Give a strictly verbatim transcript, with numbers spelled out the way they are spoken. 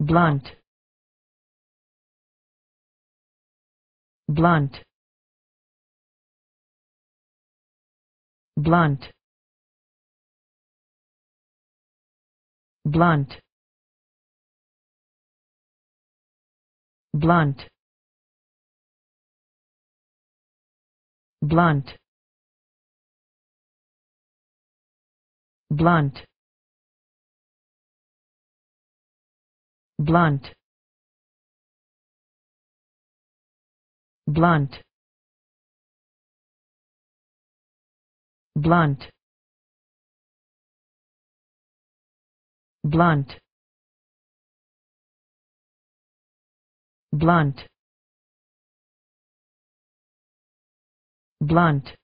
blunt, blunt, blunt, blunt, blunt, blunt, blunt, blunt, blunt, blunt, blunt, blunt, blunt,